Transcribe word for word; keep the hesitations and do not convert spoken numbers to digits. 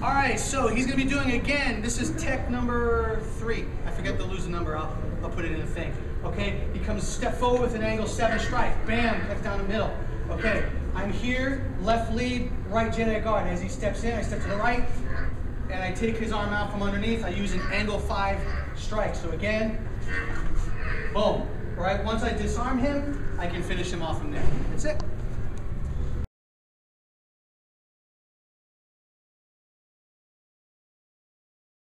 All right, so he's going to be doing again. This is tech number three. I forget to lose the number. I'll, I'll put it in the thing. Okay, he comes step forward with an angle seven strike. Bam, cut down the middle. Okay, I'm here, left lead, right Jedi guard. As he steps in, I step to the right, and I take his arm out from underneath. I use an angle five strike. So again, boom. All right, once I disarm him, I can finish him off from there. That's it.